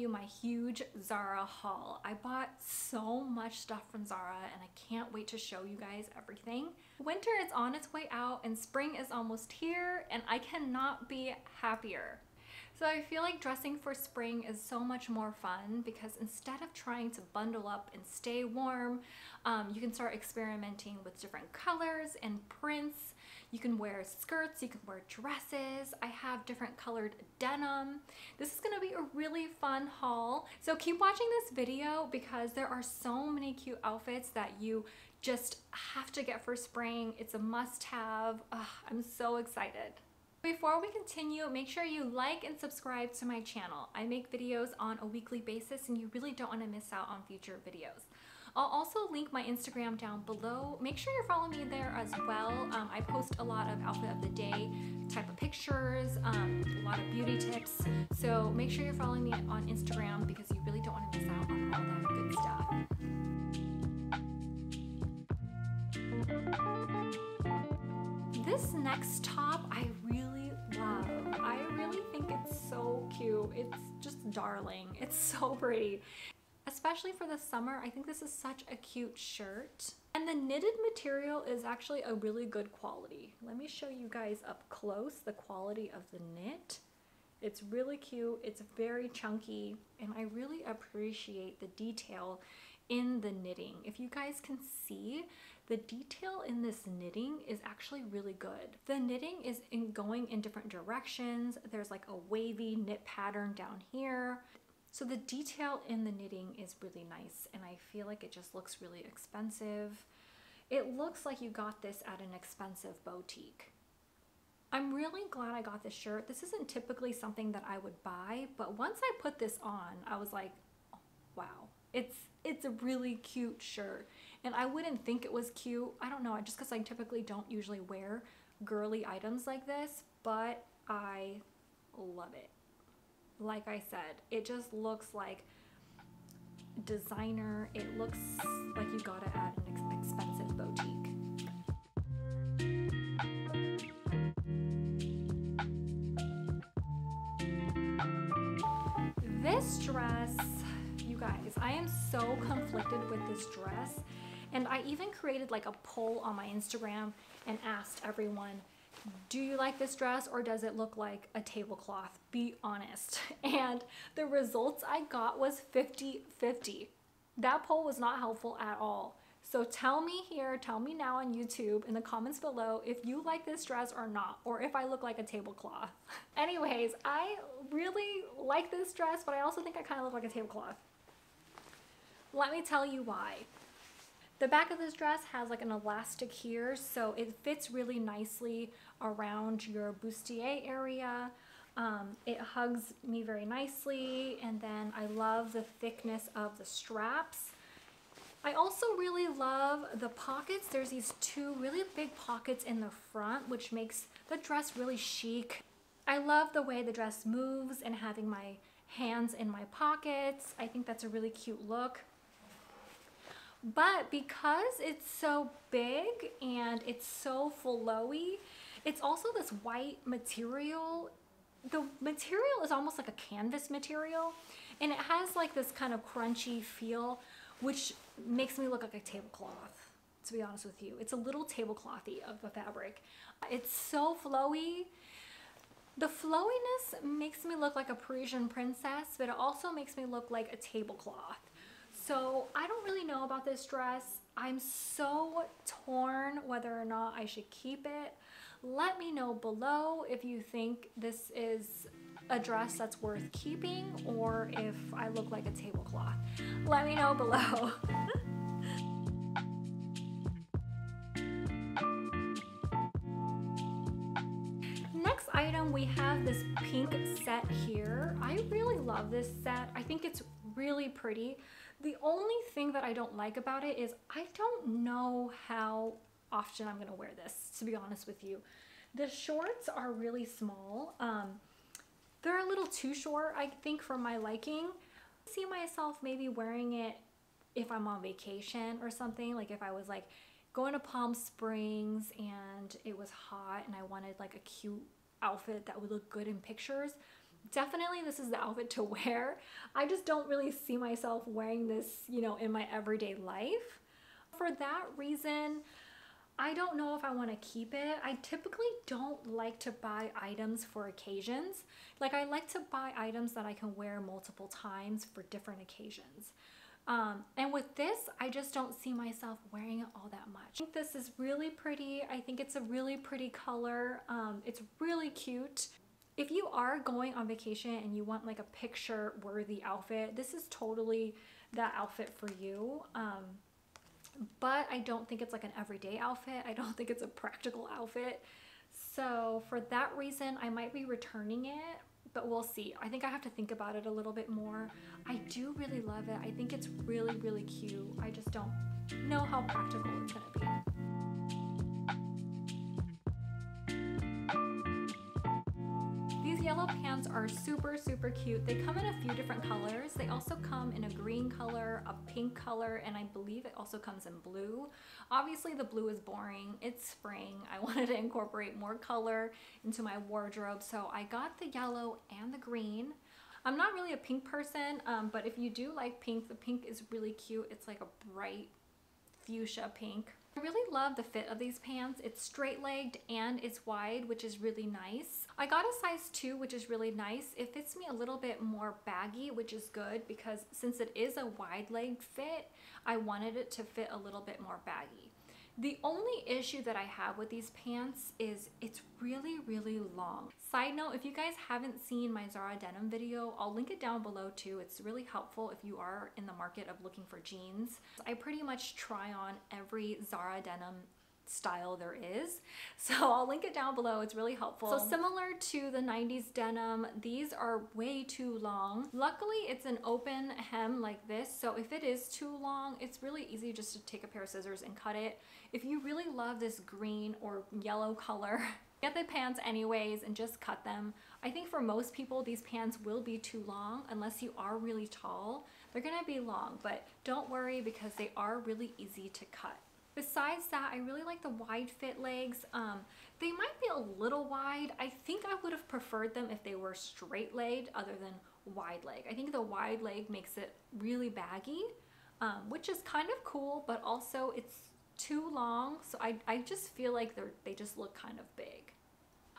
you my huge Zara haul. I bought so much stuff from Zara and I can't wait to show you guys everything. Winter is on its way out and spring is almost here and I cannot be happier. So I feel like dressing for spring is so much more fun because instead of trying to bundle up and stay warm, you can start experimenting with different colors and prints. You can wear skirts, you can wear dresses. I have different colored denim. This is gonna be a really fun haul. So keep watching this video because there are so many cute outfits that you just have to get for spring. It's a must-have. I'm so excited. Before we continue, make sure you like and subscribe to my channel. I make videos on a weekly basis and you really don't want to miss out on future videos. I'll also link my Instagram down below. Make sure you're following me there as well. I post a lot of outfit of the day type of pictures, a lot of beauty tips. So make sure you're following me on Instagram because you really don't want to miss out on all that good stuff. This next top I really love. I really think it's so cute. It's just darling. It's so pretty. Especially for the summer, I think this is such a cute shirt. And the knitted material is actually a really good quality. Let me show you guys up close the quality of the knit. It's really cute, it's very chunky, and I really appreciate the detail in the knitting. If you guys can see, the detail in this knitting is actually really good. The knitting is going in different directions. There's like a wavy knit pattern down here. So the detail in the knitting is really nice and I feel like it just looks really expensive. It looks like you got this at an expensive boutique. I'm really glad I got this shirt. This isn't typically something that I would buy, but once I put this on, I was like, oh, wow, it's a really cute shirt. And I wouldn't think it was cute. I don't know, just because I typically don't usually wear girly items like this, but I love it. Like I said, it just looks like designer. It looks like you got it at an expensive boutique. This dress, you guys, I am so conflicted with this dress. And I even created like a poll on my Instagram and asked everyone, do you like this dress or does it look like a tablecloth? Be honest. And the results I got was 50-50. That poll was not helpful at all. So tell me here, tell me now on YouTube in the comments below if you like this dress or not, or if I look like a tablecloth. Anyways, I really like this dress, but I also think I kind of look like a tablecloth. Let me tell you why. The back of this dress has like an elastic here, so it fits really nicely around your bustier area. It hugs me very nicely, and then I love the thickness of the straps. I also really love the pockets. There's these two really big pockets in the front, which makes the dress really chic. I love the way the dress moves and having my hands in my pockets. I think that's a really cute look. But because it's so big and it's so flowy, it's also this white material. The material is almost like a canvas material and it has like this kind of crunchy feel, which makes me look like a tablecloth, to be honest with you. It's a little tableclothy of the fabric. It's so flowy. The flowiness makes me look like a Parisian princess, but it also makes me look like a tablecloth. So I don't really know about this dress. I'm so torn whether or not I should keep it. Let me know below if you think this is a dress that's worth keeping or if I look like a tablecloth. Let me know below. Next item, we have this pink set here. I really love this set. I think it's really pretty. The only thing that I don't like about it is I don't know how often I'm gonna wear this, to be honest with you. The shorts are really small. They're a little too short, I think, for my liking. I see myself maybe wearing it if I'm on vacation or something, like if I was like going to Palm Springs and it was hot and I wanted like a cute outfit that would look good in pictures. definitely this is the outfit to wear. I just don't really see myself wearing this, you know, in my everyday life. For that reason, I don't know if I want to keep it. I typically don't like to buy items for occasions. Like, I like to buy items that I can wear multiple times for different occasions. And with this, I just don't see myself wearing it all that much. I think this is really pretty. I think it's a really pretty color. It's really cute. If you are going on vacation and you want like a picture-worthy outfit, this is totally that outfit for you. But I don't think it's like an everyday outfit. I don't think it's a practical outfit. So for that reason, I might be returning it, but we'll see. I think I have to think about it a little bit more. I do really love it. I think it's really, really cute. I just don't know how practical it's gonna be. Yellow pants are super, super cute. They come in a few different colors. They also come in a green color, a pink color, and I believe it also comes in blue. Obviously, the blue is boring. It's spring. I wanted to incorporate more color into my wardrobe, so I got the yellow and the green. I'm not really a pink person, but if you do like pink, the pink is really cute. It's like a bright fuchsia pink. I really love the fit of these pants. It's straight-legged and it's wide, which is really nice. I got a size 2, which is really nice. It fits me a little bit more baggy, which is good because since it is a wide-legged fit, I wanted it to fit a little bit more baggy. The only issue that I have with these pants is it's really, really long. Side note, if you guys haven't seen my Zara denim video, I'll link it down below too. It's really helpful if you are in the market of looking for jeans. I pretty much try on every Zara denim style there is, so I'll link it down below. It's really helpful. So similar to the 90s denim, these are way too long. Luckily, it's an open hem like this, so if it is too long, it's really easy just to take a pair of scissors and cut it. If you really love this green or yellow color, get the pants anyways and just cut them. I think for most people, these pants will be too long. Unless you are really tall, they're gonna be long, but don't worry because they are really easy to cut. Besides that, I really like the wide fit legs. They might be a little wide. I think I would have preferred them if they were straight legged other than wide leg. I think the wide leg makes it really baggy, which is kind of cool, but also it's too long. So I just feel like they just look kind of big.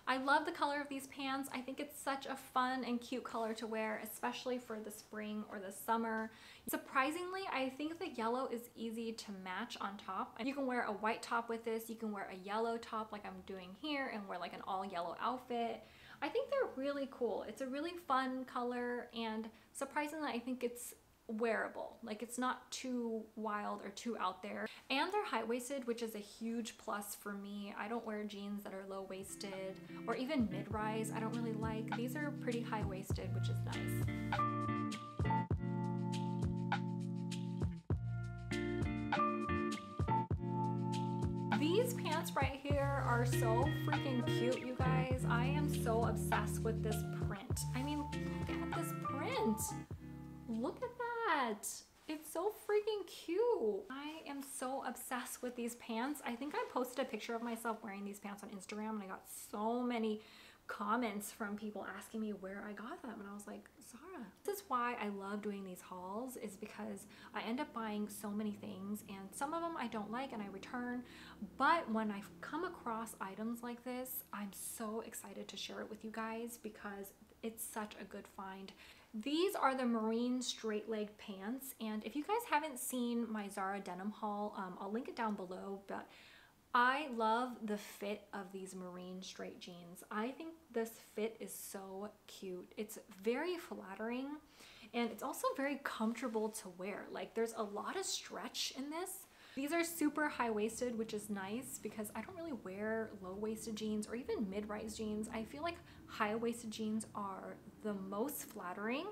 I love the color of these pants. I think it's such a fun and cute color to wear, especially for the spring or the summer. Surprisingly, I think the yellow is easy to match on top. You can wear a white top with this. You can wear a yellow top like I'm doing here and wear like an all yellow outfit. I think they're really cool. It's a really fun color, and surprisingly, I think it's wearable. Like, it's not too wild or too out there, and they're high-waisted, which is a huge plus for me. I don't wear jeans that are low-waisted or even mid-rise. I don't really like these. Are pretty high-waisted, which is nice. These pants right here are so freaking cute, you guys. I am so obsessed with this print. I mean, look at this print. Look at that. It's so freaking cute. I am so obsessed with these pants. I think I posted a picture of myself wearing these pants on Instagram, and I got so many comments from people asking me where I got them, and I was like, Zara. This is why I love doing these hauls, is because I end up buying so many things, and some of them I don't like and I return, but when I come across items like this, I'm so excited to share it with you guys because it's such a good find. These are the Marine straight leg pants, and if you guys haven't seen my Zara denim haul, I'll link it down below, but I love the fit of these Marine straight jeans. I think this fit is so cute. It's very flattering, and it's also very comfortable to wear. Like, there's a lot of stretch in this. These are super high-waisted, which is nice because I don't really wear low-waisted jeans or even mid-rise jeans. I feel like high-waisted jeans are the most flattering.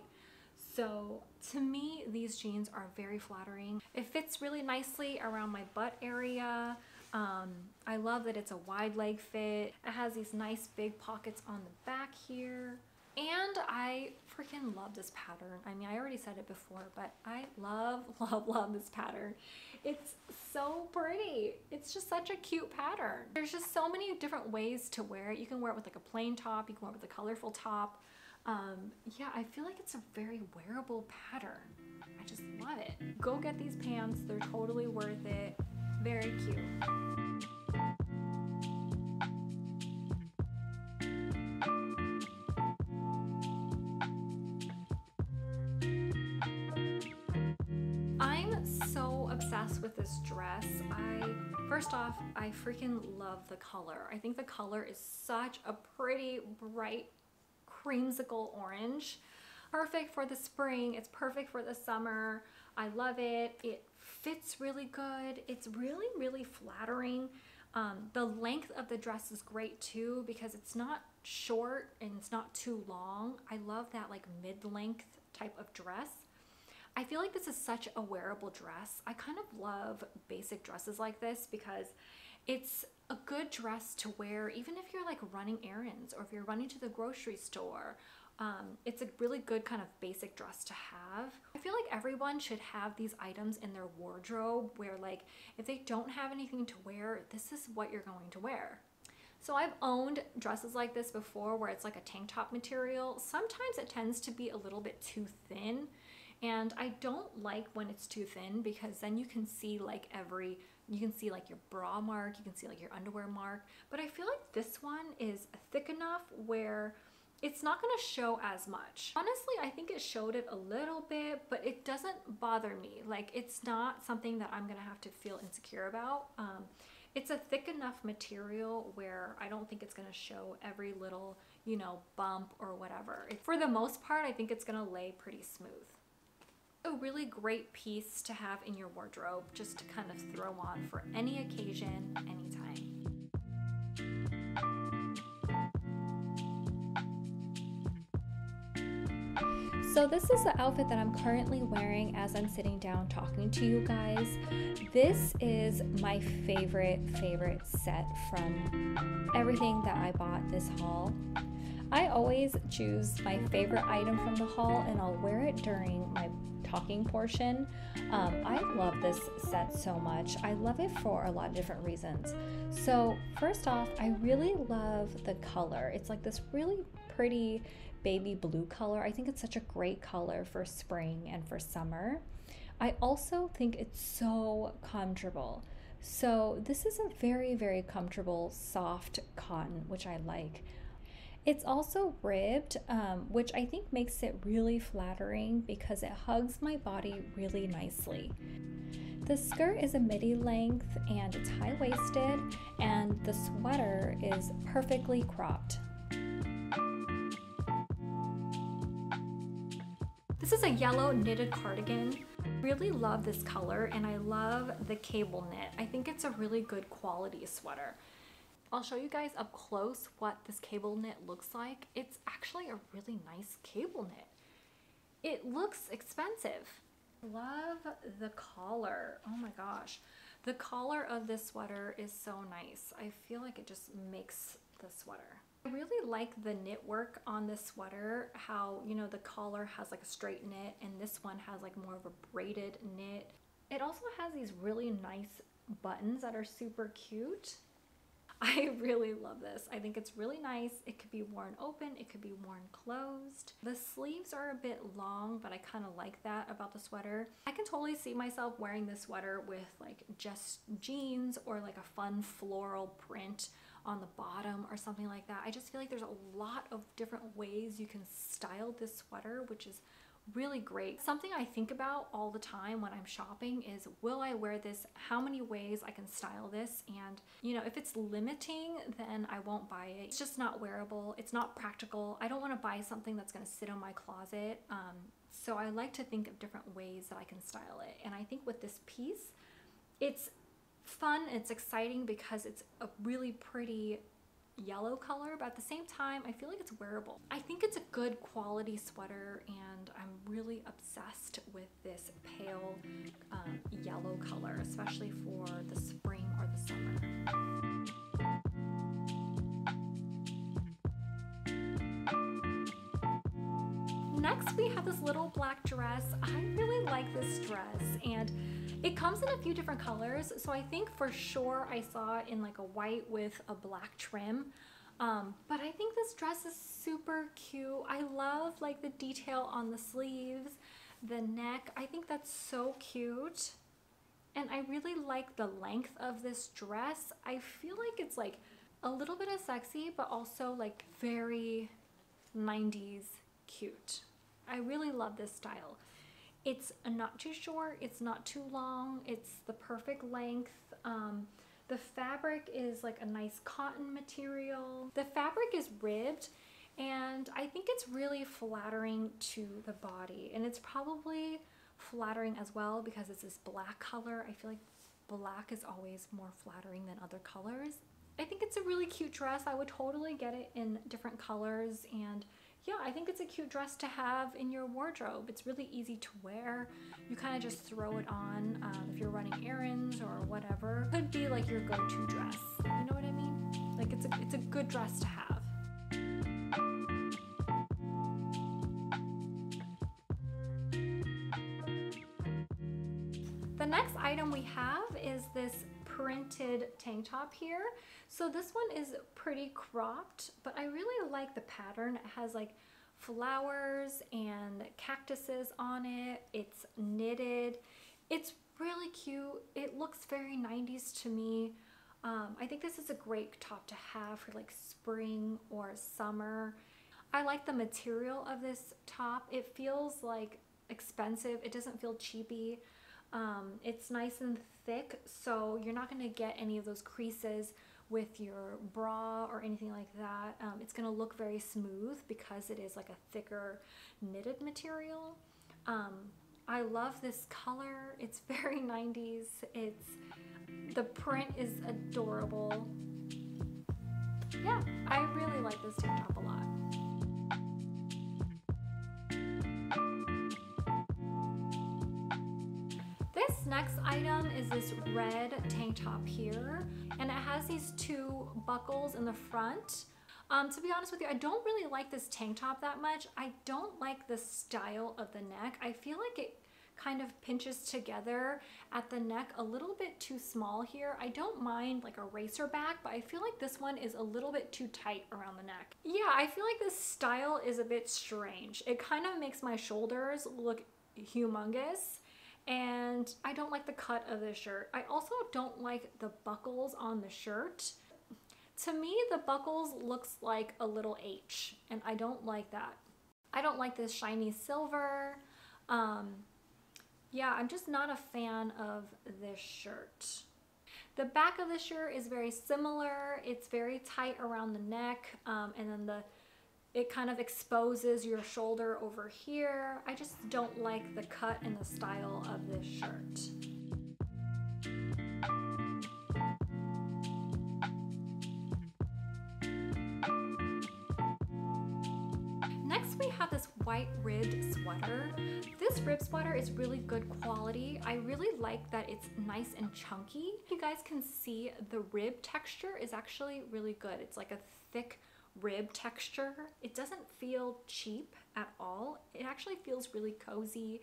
So to me, these jeans are very flattering. It fits really nicely around my butt area. I love that it's a wide leg fit. It has these nice big pockets on the back here. And I freaking love this pattern. I mean, I already said it before, but I love, love, love this pattern. It's so pretty. It's just such a cute pattern. There's just so many different ways to wear it. You can wear it with like a plain top. You can wear it with a colorful top. Yeah, I feel like it's a very wearable pattern. I just love it. Go get these pants. They're totally worth it. Very cute. With this dress, first off I freaking love the color. I think the color is such a pretty bright creamsicle orange. Perfect for the spring, it's perfect for the summer. I love it. It fits really good. It's really flattering. The length of the dress is great too, because it's not short and it's not too long. I love that like mid-length type of dress. I feel like this is such a wearable dress. I kind of love basic dresses like this because it's a good dress to wear even if you're like running errands or if you're running to the grocery store. It's a really good kind of basic dress to have. I feel like everyone should have these items in their wardrobe where like if they don't have anything to wear, this is what you're going to wear. So I've owned dresses like this before where it's like a tank top material. Sometimes it tends to be a little bit too thin. And I don't like when it's too thin because then you can see like you can see like your bra mark, you can see like your underwear mark. But I feel like this one is thick enough where it's not gonna show as much. Honestly, I think it showed it a little bit, but it doesn't bother me. Like it's not something that I'm gonna have to feel insecure about. It's a thick enough material where I don't think it's gonna show every little, you know, bump or whatever. For the most part, I think it's gonna lay pretty smooth. A really great piece to have in your wardrobe just to kind of throw on for any occasion, anytime. So this is the outfit that I'm currently wearing as I'm sitting down talking to you guys. This is my favorite set from everything that I bought this haul. I always choose my favorite item from the haul and I'll wear it during my talking portion. I love this set so much. I love it for a lot of different reasons. So first off, I really love the color. It's like this really pretty baby blue color. I think it's such a great color for spring and for summer. I also think it's so comfortable. So this is a very comfortable soft cotton, which I like. It's also ribbed, which I think makes it really flattering because it hugs my body really nicely. The skirt is a midi length and it's high-waisted, and the sweater is perfectly cropped. This is a yellow knitted cardigan. Really love this color and I love the cable knit. I think it's a really good quality sweater. I'll show you guys up close what this cable knit looks like. It's actually a really nice cable knit. It looks expensive. Love the collar. Oh my gosh. The collar of this sweater is so nice. I feel like it just makes the sweater. I really like the knit work on this sweater, how, you know, the collar has like a straight knit and this one has like more of a braided knit. It also has these really nice buttons that are super cute. I really love this. I think it's really nice. It could be worn open, it could be worn closed. The sleeves are a bit long, but I kind of like that about the sweater. I can totally see myself wearing this sweater with like just jeans or like a fun floral print on the bottom or something like that. I just feel like there's a lot of different ways you can style this sweater, which is really great. Something I think about all the time when I'm shopping is, will I wear this? How many ways I can style this? And you know, if it's limiting, then I won't buy it. It's just not wearable. It's not practical. I don't want to buy something that's going to sit on my closet. So I like to think of different ways that I can style it. And I think with this piece, it's fun. It's exciting because it's a really pretty yellow color, but at the same time I feel like it's wearable. I think it's a good quality sweater and I'm really obsessed with this pale yellow color, especially for the spring or the summer. Next, we have this little black dress. I really like this dress and it comes in a few different colors. So I think for sure I saw it in like a white with a black trim. But I think this dress is super cute. I love like the detail on the sleeves, the neck. I think that's so cute. And I really like the length of this dress. I feel like it's like a little bit of sexy, but also like very 90s cute. I really love this style. It's not too short, it's not too long, it's the perfect length. The fabric is like a nice cotton material. The fabric is ribbed, and I think it's really flattering to the body. And it's probably flattering as well because it's this black color. I feel like black is always more flattering than other colors. I think it's a really cute dress. I would totally get it in different colors, and yeah, I think it's a cute dress to have in your wardrobe. It's really easy to wear. You kind of just throw it on if you're running errands or whatever. It could be like your go-to dress. You know what I mean? Like it's a good dress to have. The next item we have is this printed tank top here. So this one is pretty cropped, but I really like the pattern. It has like flowers and cactuses on it. It's knitted. It's really cute. It looks very 90s to me. I think this is a great top to have for like spring or summer. I like the material of this top. It feels like expensive. It doesn't feel cheapy. It's nice and thick, so you're not going to get any of those creases with your bra or anything like that. It's going to look very smooth because it is like a thicker knitted material. I love this color. It's very 90s. The print is adorable. Yeah, I really like this tank top a lot. This next item is this red tank top here, and it has these two buckles in the front. To be honest with you, I don't really like this tank top that much. I don't like the style of the neck. I feel like it kind of pinches together at the neck a little bit too small here. I don't mind like a racer back, but I feel like this one is a little bit too tight around the neck. Yeah, I feel like this style is a bit strange. It kind of makes my shoulders look humongous. And I don't like the cut of the shirt. I also don't like the buckles on the shirt. To me, the buckles looks like a little H, and I don't like that. I don't like this shiny silver. Yeah, I'm just not a fan of this shirt. The back of the shirt is very similar. It's very tight around the neck, and then it kind of exposes your shoulder over here. I just don't like the cut and the style of this shirt. Next, we have this white ribbed sweater. This ribbed sweater is really good quality. I really like that it's nice and chunky. You guys can see the rib texture is actually really good. It's like a thick rib texture. It doesn't feel cheap at all. It actually feels really cozy.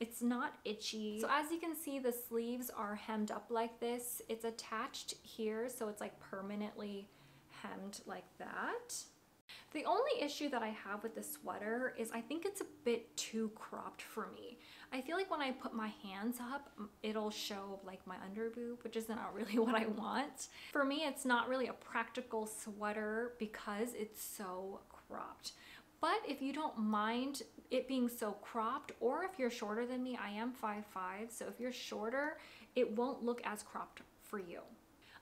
It's not itchy. So as you can see, the sleeves are hemmed up like this. It's attached here, so it's like permanently hemmed like that. The only issue that I have with this sweater is I think it's a bit too cropped for me. I feel like when I put my hands up, it'll show like my under boob, which is not really what I want. For me, it's not really a practical sweater because it's so cropped. But if you don't mind it being so cropped, or if you're shorter than me, I am 5'5", so if you're shorter, it won't look as cropped for you.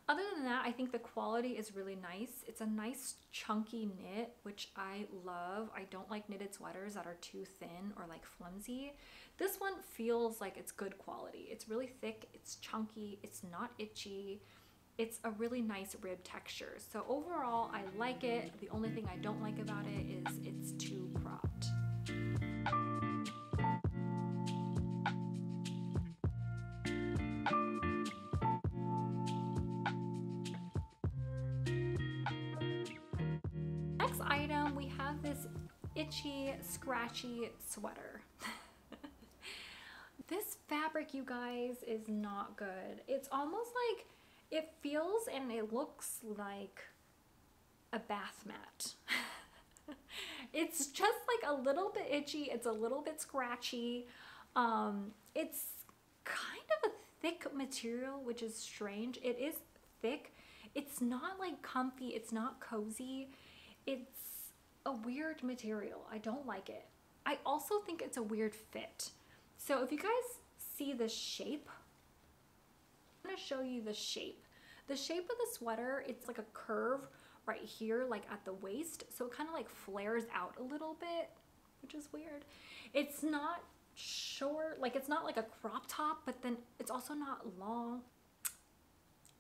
Other than that, I think the quality is really nice. It's a nice chunky knit, which I love. I don't like knitted sweaters that are too thin or like flimsy. This one feels like it's good quality. It's really thick, it's chunky, it's not itchy. It's a really nice rib texture. So overall, I like it. The only thing I don't like about it is it's too cropped. Itchy, scratchy sweater. This fabric, you guys, is not good. It's almost like it feels and it looks like a bath mat. It's just like a little bit itchy. It's a little bit scratchy. It's kind of a thick material, which is strange. It is thick. It's not like comfy. It's not cozy. It's a weird material. I don't like it. I also think it's a weird fit. So if you guys see the shape, I'm going to show you the shape. The shape of the sweater, it's like a curve right here, like at the waist. So it kind of like flares out a little bit, which is weird. It's not short, like it's not like a crop top, but then it's also not long.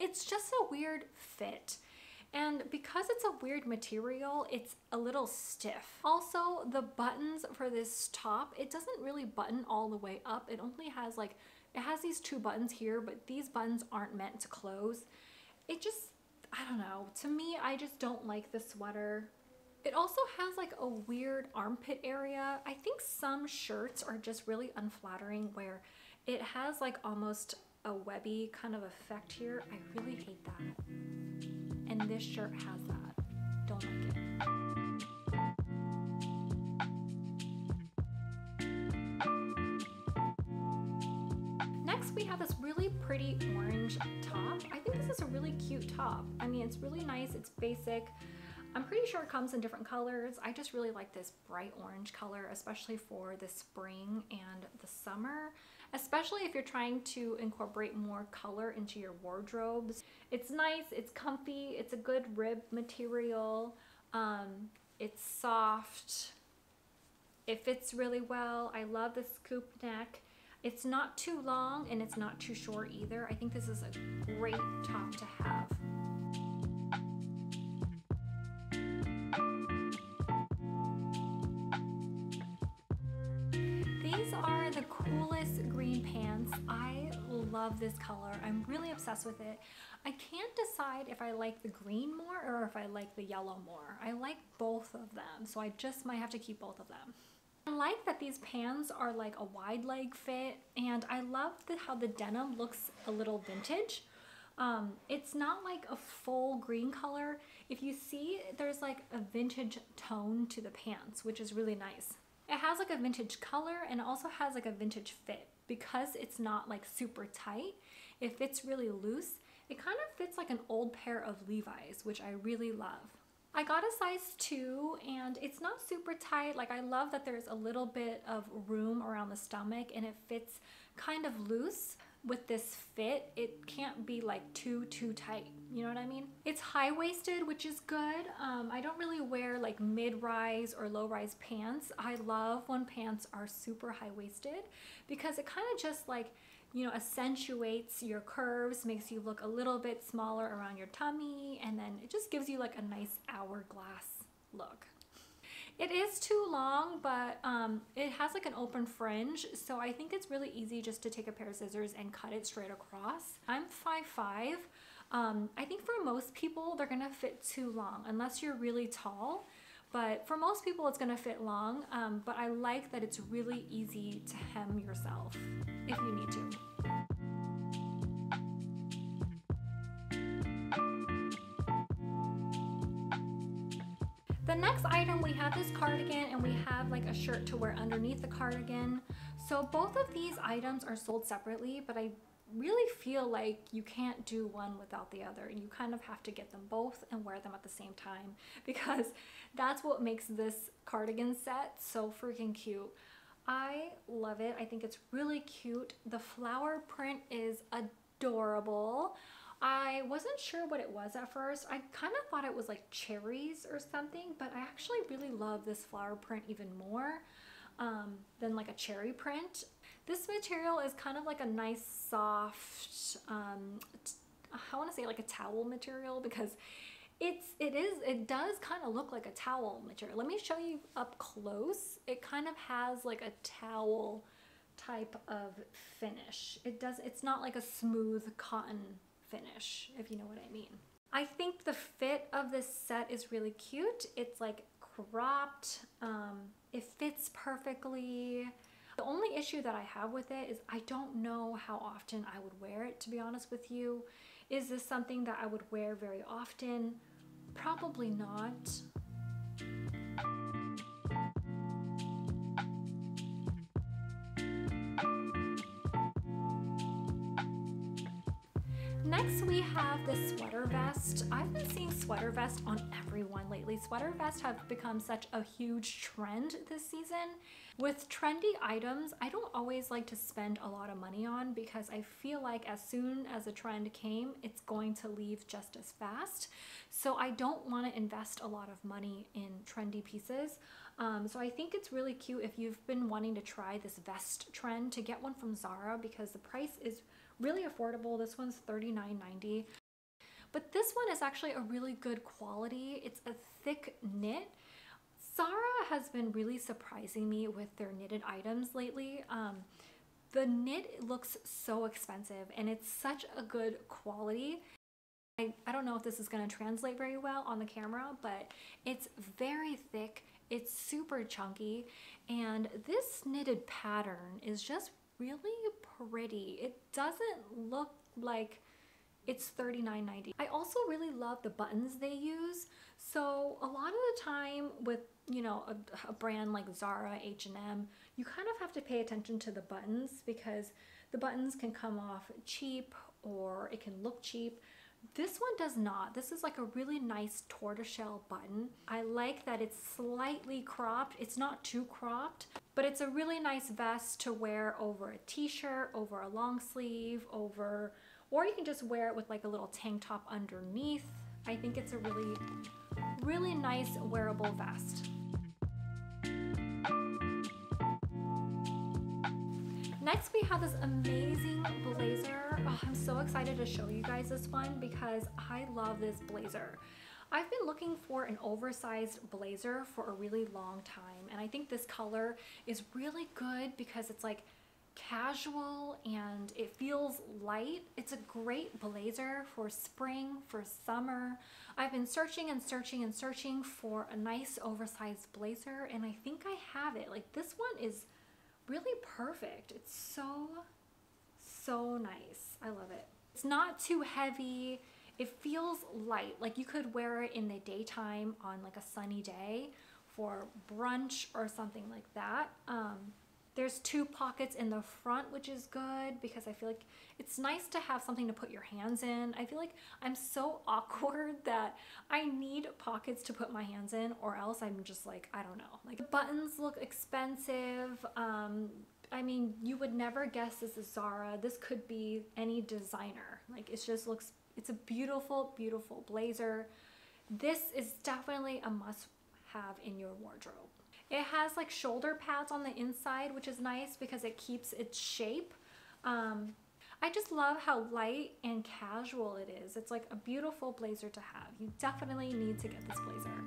It's just a weird fit. And because it's a weird material, it's a little stiff. Also, the buttons for this top, it doesn't really button all the way up. It only has like, it has these two buttons here, but these buttons aren't meant to close. It just, I don't know. To me, I just don't like the sweater. It also has like a weird armpit area. I think some shirts are just really unflattering where it has like almost a webby kind of effect here. I really hate that. And this shirt has that. Don't like it. We have this really pretty orange top. I think this is a really cute top. I mean, it's really nice, it's basic. I'm pretty sure it comes in different colors. I just really like this bright orange color, especially for the spring and the summer, especially if you're trying to incorporate more color into your wardrobes. It's nice, it's comfy, it's a good rib material. It's soft, it fits really well. I love the scoop neck. It's not too long and it's not too short either. I think this is a great top to have. These are the coolest green pants. I love this color. I'm really obsessed with it. I can't decide if I like the green more or if I like the yellow more. I like both of them, so I just might have to keep both of them. I like that these pants are like a wide leg fit, and I love how the denim looks a little vintage. It's not like a full green color. If you see, there's like a vintage tone to the pants, which is really nice. It has like a vintage color and also has like a vintage fit because it's not like super tight. It fits really loose. It kind of fits like an old pair of Levi's, which I really love. I got a size 2 and it's not super tight. Like, I love that there's a little bit of room around the stomach and it fits kind of loose. With this fit, it can't be like too tight, you know what I mean? It's high-waisted, which is good. I don't really wear like mid-rise or low-rise pants. I love when pants are super high-waisted because it kind of just like, you know, accentuates your curves, makes you look a little bit smaller around your tummy, and then it just gives you like a nice hourglass look. It is too long, but it has like an open fringe, so I think it's really easy just to take a pair of scissors and cut it straight across. I'm 5'5". I think for most people, they're gonna fit too long, unless you're really tall. But for most people, it's gonna fit long, but I like that it's really easy to hem yourself if you need to. The next item, we have this cardigan and we have like a shirt to wear underneath the cardigan. So both of these items are sold separately, but I really feel like you can't do one without the other. You kind of have to get them both and wear them at the same time because that's what makes this cardigan set so freaking cute. I love it. I think it's really cute. The flower print is adorable. I wasn't sure what it was at first. I kind of thought it was like cherries or something, but I actually really love this flower print even more than like a cherry print. This material is kind of like a nice soft, I want to say like a towel material because it does kind of look like a towel material. Let me show you up close. It kind of has like a towel type of finish. It's not like a smooth cotton finish, if you know what I mean. I think the fit of this set is really cute. It's like cropped. It fits perfectly. The only issue that I have with it is I don't know how often I would wear it, to be honest with you. Is this something that I would wear very often? Probably not. Next we have this sweater vest. I've been seeing sweater vest on everyone lately. Sweater vests have become such a huge trend this season. With trendy items, I don't always like to spend a lot of money on because I feel like as soon as a trend came, it's going to leave just as fast. So I don't want to invest a lot of money in trendy pieces. So I think it's really cute if you've been wanting to try this vest trend to get one from Zara because the price is really affordable. This one's $39.90. But this one is actually a really good quality. It's a thick knit. Zara has been really surprising me with their knitted items lately. The knit looks so expensive and it's such a good quality. I don't know if this is going to translate very well on the camera, but it's very thick. It's super chunky. And this knitted pattern is just really pretty. It doesn't look like it's $39.90. I also really love the buttons they use. So a lot of the time with, you know, a brand like Zara, H&M, you kind of have to pay attention to the buttons because the buttons can come off cheap or it can look cheap. This one does not. This is like a really nice tortoiseshell button. I like that it's slightly cropped. It's not too cropped, but it's a really nice vest to wear over a t-shirt, over a long sleeve, over, or you can just wear it with like a little tank top underneath. I think it's a really, really nice wearable vest. Next, we have this amazing blazer. Oh, I'm so excited to show you guys this one because I love this blazer. I've been looking for an oversized blazer for a really long time, and I think this color is really good because it's like casual and it feels light. It's a great blazer for spring, for summer. I've been searching and searching and searching for a nice oversized blazer, and I think I have it. Like, this one is really perfect. It's so nice. I love it. It's not too heavy. It feels light. Like, you could wear it in the daytime on like a sunny day for brunch or something like that. There's two pockets in the front, which is good because I feel like it's nice to have something to put your hands in. I feel like I'm so awkward that I need pockets to put my hands in, or else I'm just like, I don't know. Like, the buttons look expensive. I mean, you would never guess this is Zara. This could be any designer. Like, it just looks, it's a beautiful, beautiful blazer. This is definitely a must have in your wardrobe. It has like shoulder pads on the inside, which is nice because it keeps its shape. I just love how light and casual it is. It's like a beautiful blazer to have. You definitely need to get this blazer.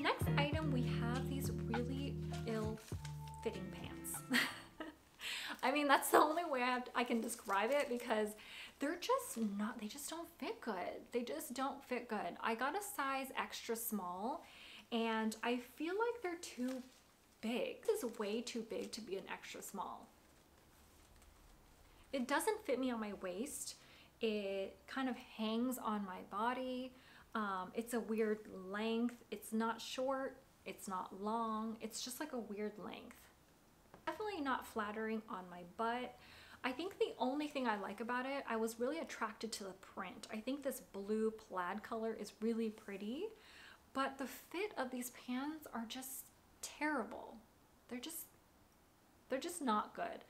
Next item, we have these really ill-fitting pants. I mean, that's the only way I can describe it because they're just not, they just don't fit good. They just don't fit good. I got a size extra small and I feel like they're too big. This is way too big to be an extra small. It doesn't fit me on my waist. It kind of hangs on my body. It's a weird length. It's not short. It's not long. It's just like a weird length. Definitely not flattering on my butt. I think the only thing I like about it, I was really attracted to the print. I think this blue plaid color is really pretty, but the fit of these pants are just terrible. They're just not good.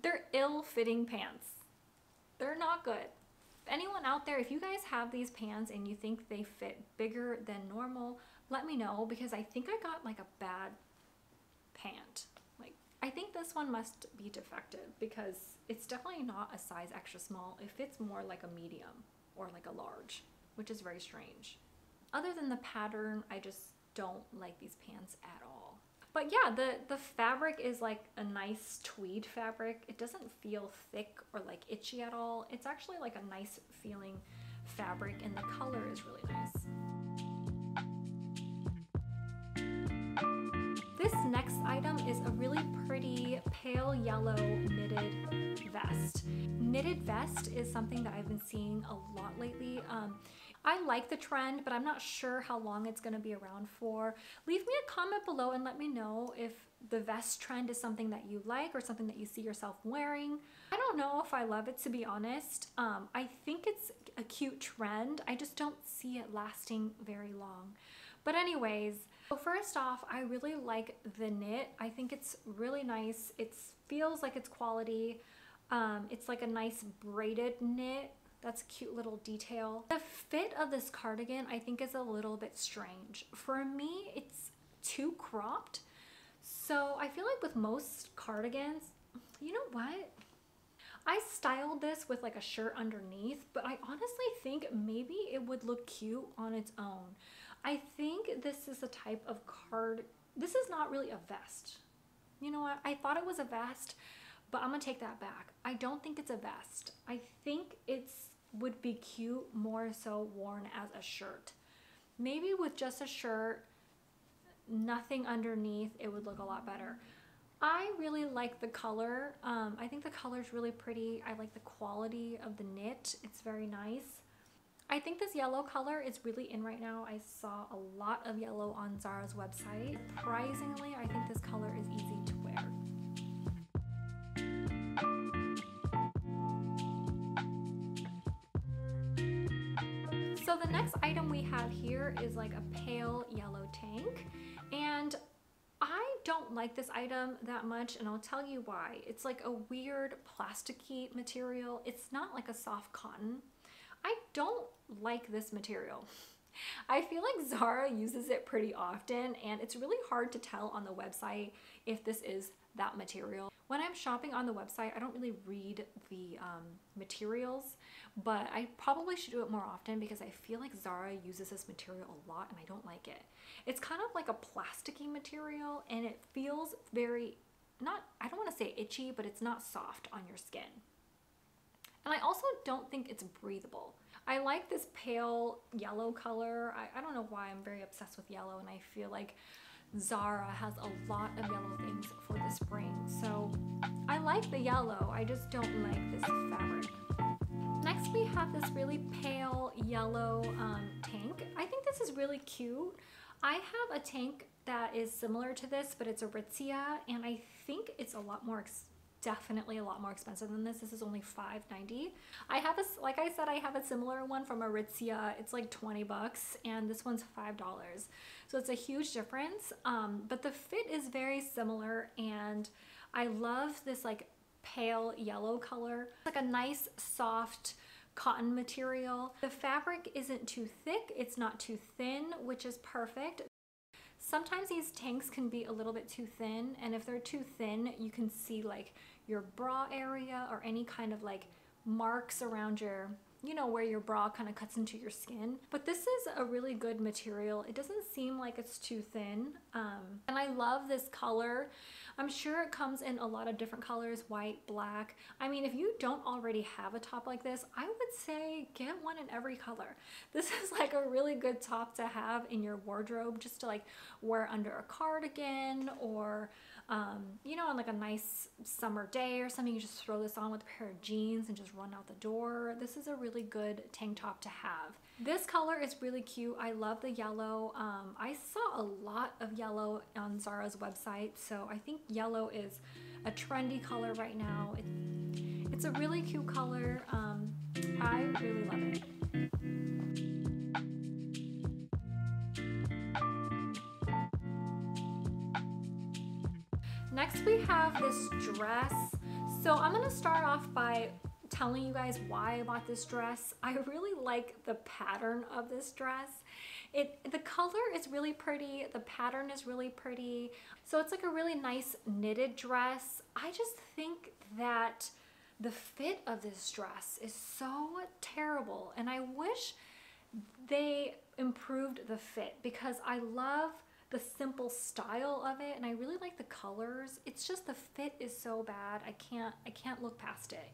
They're ill-fitting pants. They're not good. Anyone out there, if you guys have these pants and you think they fit bigger than normal, let me know, because I think I got like a bad pant. Like, I think this one must be defective because it's definitely not a size extra small. It fits more like a medium or like a large, which is very strange. Other than the pattern, I just don't like these pants at all. But yeah, the fabric is like a nice tweed fabric. It doesn't feel thick or like itchy at all. It's actually like a nice feeling fabric, and the color is really nice. This next item is a really pretty pale yellow knitted vest. Knitted vest is something that I've been seeing a lot lately. I like the trend, but I'm not sure how long it's going to be around for. Leave me a comment below and let me know if the vest trend is something that you like or something that you see yourself wearing. I don't know if I love it, to be honest. I think it's a cute trend. I just don't see it lasting very long. But anyways, so first off, I really like the knit. I think it's really nice. It feels like it's quality. It's like a nice braided knit. That's a cute little detail. The fit of this cardigan, I think, is a little bit strange. For me, it's too cropped. So I feel like with most cardigans, you know what? I styled this with like a shirt underneath, but I honestly think maybe it would look cute on its own. I think this is a type of this is not really a vest. You know what? I thought it was a vest, but I'm gonna take that back. I don't think it's a vest. I think would be cute more so worn as a shirt. Maybe with just a shirt, nothing underneath, it would look a lot better. I really like the color. I think the color is really pretty. I like the quality of the knit. It's very nice. I think this yellow color is really in right now. I saw a lot of yellow on Zara's website. Surprisingly, I think this color is easy to wear. So the next item we have here is like a pale yellow tank, and I don't like this item that much, and I'll tell you why. It's like a weird plasticky material. It's not like a soft cotton. I don't like this material. I feel like Zara uses it pretty often, and it's really hard to tell on the website if this is that material. When I'm shopping on the website, I don't really read the materials, but I probably should do it more often because I feel like Zara uses this material a lot and I don't like it. It's kind of like a plasticky material, and it feels very, I don't want to say itchy, but it's not soft on your skin. And I also don't think it's breathable. I like this pale yellow color. I don't know why I'm very obsessed with yellow, and I feel like Zara has a lot of yellow things for the spring. So I like the yellow, I just don't like this fabric. Next we have this really pale yellow tank. I think this is really cute. I have a tank that is similar to this, but it's Aritzia, and I think it's a lot more expensive. Definitely a lot more expensive than this. This is only $5.90. I have this, like I said, I have a similar one from Aritzia. It's like 20 bucks, and this one's $5. So it's a huge difference. But the fit is very similar, and I love this like pale yellow color. It's like a nice soft cotton material. The fabric isn't too thick, it's not too thin, which is perfect. Sometimes these tanks can be a little bit too thin, and if they're too thin, you can see like your bra area or any kind of like marks around your, you know, where your bra kind of cuts into your skin. But this is a really good material. It doesn't seem like it's too thin. And I love this color. I'm sure it comes in a lot of different colors, white, black. I mean, if you don't already have a top like this, I would say get one in every color. This is like a really good top to have in your wardrobe, just to like wear under a cardigan or, you know, on like a nice summer day or something. You just throw this on with a pair of jeans and just run out the door. This is a really good tank top to have. This color is really cute. I love the yellow. I saw a lot of yellow on Zara's website, so I think yellow is a trendy color right now. It's a really cute color. I really love it. Next we have this dress. So I'm gonna start off by telling you guys why I bought this dress. I really like the pattern of this dress. The color is really pretty, the pattern is really pretty. So it's like a really nice knitted dress. I just think that the fit of this dress is so terrible, and I wish they improved the fit because I love the simple style of it, and I really like the colors. It's just the fit is so bad. I can't look past it.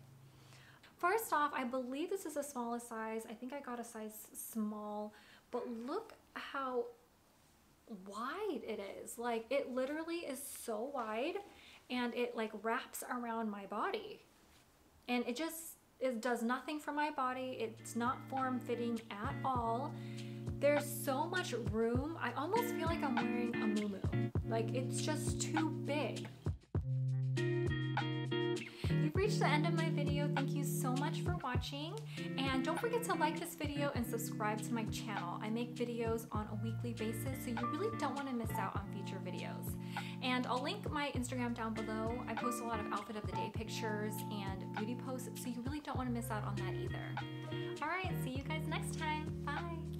First off, I believe this is the smallest size. I think I got a size small, but look how wide it is. Like, it literally is so wide and it like wraps around my body, and it just, it does nothing for my body. It's not form-fitting at all. There's so much room. I almost feel like I'm wearing a muumuu. Like, it's just too big. You've reached the end of my video. Thank you so much for watching, and don't forget to like this video and subscribe to my channel. I make videos on a weekly basis, so you really don't want to miss out on future videos. And I'll link my Instagram down below. I post a lot of outfit of the day pictures and beauty posts, so you really don't want to miss out on that either. All right, see you guys next time. Bye.